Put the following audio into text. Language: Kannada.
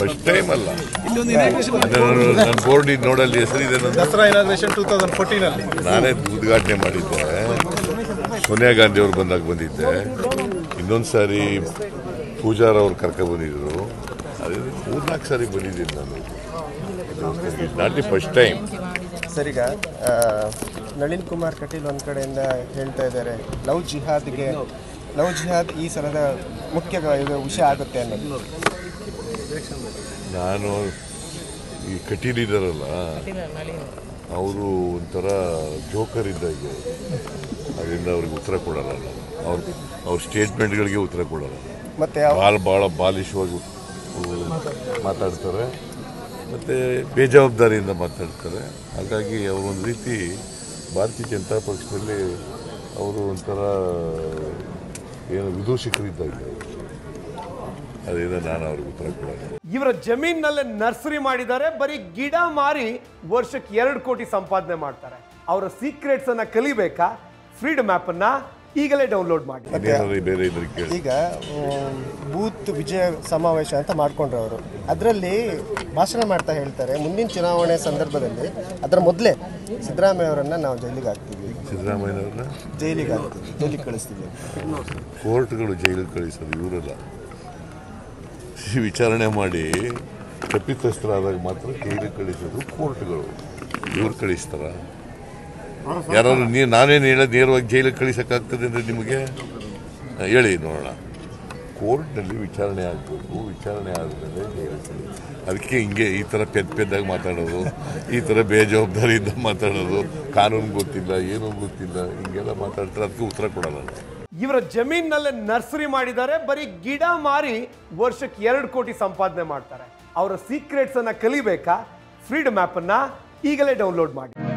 ಫಸ್ಟ್ ಟೈಮ್ ಅಲ್ಲ, ನನ್ನ ಬೋರ್ಡ್ ನೋಡಲ್ಲಿ ಹೆಸರಿದೆ. ದಸರಾ ಇನಾಗ್ರೇಷನ್ 2014 ಅಲ್ಲಿ ನಾನೇ ಉದ್ಘಾಟನೆ ಮಾಡಿದ್ದೆ. ಸೋನಿಯಾ ಗಾಂಧಿ ಅವ್ರು ಬಂದಾಗ ಬಂದಿದ್ದೆ. ಇನ್ನೊಂದು ಸಾರಿ ಪೂಜಾರ ಅವ್ರು ಕರ್ಕೊಂಡ್ಬಂದಿದ್ರು. ಅದೇ 3-4 ಸಾರಿ ಬಂದಿದ್ದೀನಿ ನಾನು. Not the first time. ಸರಿಗ ನಳಿನ್ ಕುಮಾರ್ ಕಟೀಲ್ ಒಂದು ಕಡೆಯಿಂದ ಹೇಳ್ತಾ ಇದ್ದಾರೆ ಲವ್ ಜಿಹಾದ್ ಈ ಸಲದ ಮುಖ್ಯ ವಿಷಯ ಆಗುತ್ತೆ ಅನ್ನೋದು. ನಾನು ಈ ಕಟೀಲ್ ಇದ್ದಾರಲ್ಲ ಅವರು ಒಂಥರ ಜೋಕರ್ ಇದ್ದಾಗ, ಅದರಿಂದ ಅವ್ರಿಗೆ ಉತ್ತರ ಕೊಡಲ್ಲ, ಅವ್ರ ಸ್ಟೇಟ್ಮೆಂಟ್ಗಳಿಗೆ ಉತ್ತರ ಕೊಡಲ್ಲ. ಮತ್ತೆ ಭಾಳ ಬಾಲಿಶವಾಗಿ ಮಾತಾಡ್ತಾರೆ, ಮತ್ತು ಬೇಜವಾಬ್ದಾರಿಯಿಂದ ಮಾತಾಡ್ತಾರೆ. ಹಾಗಾಗಿ ಅವರೊಂದು ರೀತಿ ಭಾರತೀಯ ಜನತಾ ಪಕ್ಷದಲ್ಲಿ ಅವರು ಒಂಥರ ಏನು ವಿದೂಷಕರಿದ್ದಾರೆ. ಅದರಿಂದ ನಾನು ಅವ್ರಿಗೆ ಉತ್ತರ ಕೊಡೋದು. ಇವರ ಜಮೀನಿನಲ್ಲೇ ನರ್ಸರಿ ಮಾಡಿದ್ದಾರೆ, ಬರೀ ಗಿಡ ಮಾರಿ ವರ್ಷಕ್ಕೆ 2 ಕೋಟಿ ಸಂಪಾದನೆ ಮಾಡ್ತಾರೆ. ಅವರ ಸೀಕ್ರೆಟ್ಸ್ ಅನ್ನ ಕಲಿಬೇಕಾ? ಫ್ರೀಡಮ್ ಆ್ಯಪ್ ಅನ್ನ ಈಗಲೇ ಡೌನ್ಲೋಡ್ ಮಾಡಿ. ಈಗ ಬೂತ್ ವಿಜಯ ಸಮಾವೇಶ ಅಂತ ಮಾಡಿಕೊಂಡ್ರೆ ಅವರು ಅದರಲ್ಲಿ ಭಾಷಣ ಮಾಡ್ತಾ ಹೇಳ್ತಾರೆ, ಮುಂದಿನ ಚುನಾವಣೆ ಸಂದರ್ಭದಲ್ಲಿ ಅದರ ಮೊದಲೇ ಸಿದ್ದರಾಮಯ್ಯ ಅವರನ್ನು ನಾವು ಜೈಲಿಗೆ ಹಾಕ್ತೀವಿ, ಸಿದ್ದರಾಮಯ್ಯನವ್ರನ್ನ ಜೈಲಿಗೆ ಕಳಿಸ್ತೀವಿ, ಕೋರ್ಟ್ಗಳು ಜೈಲಿಗೆ ಕಳಿಸೋದು ಇವರೆಲ್ಲ. ವಿಚಾರಣೆ ಮಾಡಿ ತಪ್ಪಿತಸ್ತ್ರ ಆದಾಗ ಮಾತ್ರ ಜೈಲಿಗೆ ಕಳಿಸೋದು ಕೋರ್ಟ್ಗಳು. ಇವ್ರು ಕಳಿಸ್ತಾರ? ಯಾರಾದ್ರು ನಾನೇನು ಹೇಳೋದು ನೇರವಾಗಿ ಜೈಲಿಗೆ ಕಳಿಸೋಕ್ಕಾಗ್ತದೆ ಅಂದರೆ ನಿಮಗೆ ಹೇಳಿ ನೋಡೋಣ. ಕೋರ್ಟ್ನಲ್ಲಿ ವಿಚಾರಣೆ ಆಗಬೇಕು, ವಿಚಾರಣೆ ಆದಮೇಲೆ ಜೈಲಿಗೆ ಕಳಿಸಿ. ಅದಕ್ಕೆ ಹಿಂಗೆ ಈ ಥರ ಪೆದ್ದಾಗಿ ಮಾತಾಡೋದು, ಈ ಥರ ಬೇಜವಾಬ್ದಾರಿಯಿಂದ ಮಾತಾಡೋದು, ಕಾನೂನು ಗೊತ್ತಿಲ್ಲ ಏನೂ ಗೊತ್ತಿಲ್ಲ ಹಿಂಗೆಲ್ಲ ಮಾತಾಡ್ತಾರೆ. ಅದಕ್ಕೆ ಉತ್ತರ ಕೊಡೋಲ್ಲ. ಇವರ ಜಮೀನಿನಲ್ಲೇ ನರ್ಸರಿ ಮಾಡಿದ್ದಾರೆ, ಬರೀ ಗಿಡ ಮಾರಿ ವರ್ಷಕ್ಕೆ 2 ಕೋಟಿ ಸಂಪಾದನೆ ಮಾಡ್ತಾರೆ. ಅವರ ಸೀಕ್ರೆಟ್ಸನ್ನು ಕಲಿಬೇಕಾ? ಫ್ರೀಡಮ್ ಆ್ಯಪನ್ನು ಈಗಲೇ ಡೌನ್ಲೋಡ್ ಮಾಡಿ.